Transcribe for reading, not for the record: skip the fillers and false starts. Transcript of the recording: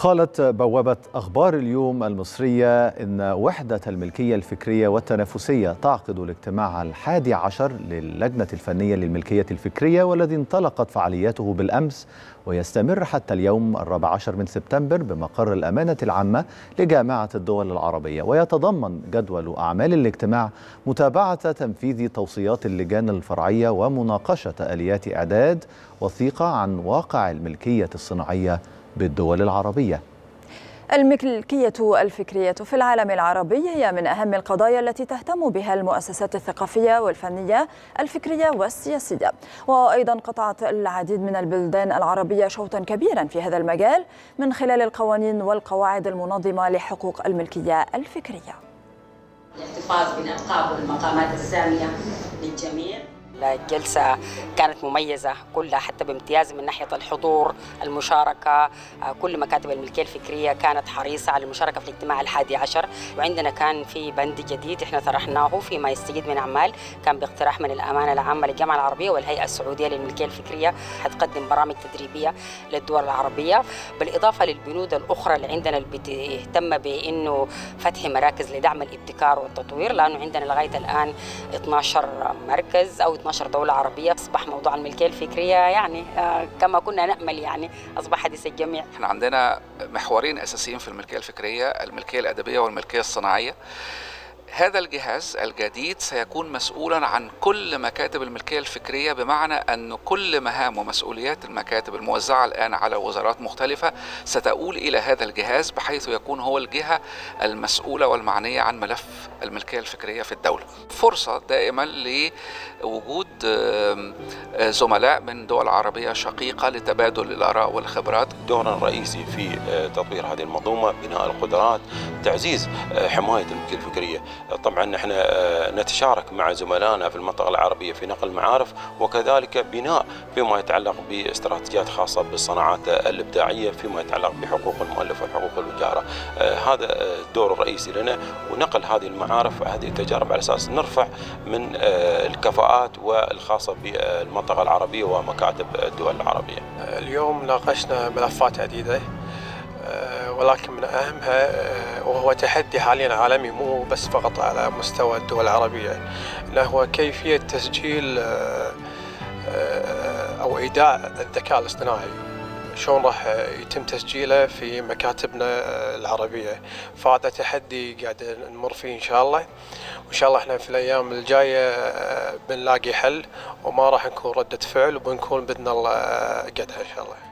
قالت بوابة أخبار اليوم المصرية إن وحدة الملكية الفكرية والتنافسية تعقد الاجتماع ال11 للجنة الفنية للملكية الفكرية، والذي انطلقت فعالياته بالأمس ويستمر حتى اليوم 14 من سبتمبر بمقر الأمانة العامة لجامعة الدول العربية. ويتضمن جدول أعمال الاجتماع متابعة تنفيذ توصيات اللجان الفرعية ومناقشة آليات إعداد وثيقة عن واقع الملكية الصناعية بالدول العربية. الملكية الفكرية في العالم العربي هي من أهم القضايا التي تهتم بها المؤسسات الثقافية والفنية الفكرية والسياسية، وأيضا قطعت العديد من البلدان العربية شوطا كبيرا في هذا المجال من خلال القوانين والقواعد المنظمة لحقوق الملكية الفكرية. الاحتفاظ بالألقاب والمقامات السامية للجميع. الجلسة كانت مميزة كلها، حتى بامتياز من ناحية الحضور، المشاركة. كل مكاتب الملكية الفكرية كانت حريصة على المشاركة في الاجتماع ال11، وعندنا كان في بند جديد احنا طرحناه فيما يستجد من أعمال كان باقتراح من الأمانة العامة للجامعة العربية والهيئة السعودية للملكية الفكرية، هتقدم برامج تدريبية للدول العربية، بالإضافة للبنود الأخرى اللي عندنا اللي بتهتم بإنه فتح مراكز لدعم الابتكار والتطوير، لأنه عندنا لغاية الآن 12 مركز أو 12 دولة عربية. أصبح موضوع الملكية الفكرية يعني كما كنا نأمل يعني أصبح حديث الجميع. احنا عندنا محورين أساسيين في الملكية الفكرية، الملكية الأدبية والملكية الصناعية. هذا الجهاز الجديد سيكون مسؤولا عن كل مكاتب الملكية الفكرية، بمعنى أن كل مهام ومسؤوليات المكاتب الموزعة الآن على وزارات مختلفة ستؤول إلى هذا الجهاز، بحيث يكون هو الجهة المسؤولة والمعنية عن ملف الملكية الفكرية في الدولة. فرصة دائما لوجود زملاء من دول عربية شقيقة لتبادل الآراء والخبرات. دورا رئيسي في تطوير هذه المنظومة، بناء القدرات، تعزيز حماية الملكية الفكرية. طبعا احنا نتشارك مع زملائنا في المنطقه العربيه في نقل المعارف، وكذلك بناء فيما يتعلق باستراتيجيات خاصه بالصناعات الابداعيه، فيما يتعلق بحقوق المؤلف وحقوق الوجاره. هذا الدور الرئيسي لنا، ونقل هذه المعارف وهذه التجارب على اساس نرفع من الكفاءات والخاصه بالمنطقه العربيه ومكاتب الدول العربيه. اليوم ناقشنا ملفات عديده، ولكن من أهمها وهو تحدي حاليا عالمي، مو بس فقط على مستوى الدول العربية، إنه هو كيفية تسجيل أو إيداع الذكاء الاصطناعي، شلون راح يتم تسجيله في مكاتبنا العربية. فهذا تحدي قاعد نمر فيه إن شاء الله، وإن شاء الله إحنا في الأيام الجاية بنلاقي حل، وما راح نكون ردة فعل، وبنكون بإذن الله قدها إن شاء الله.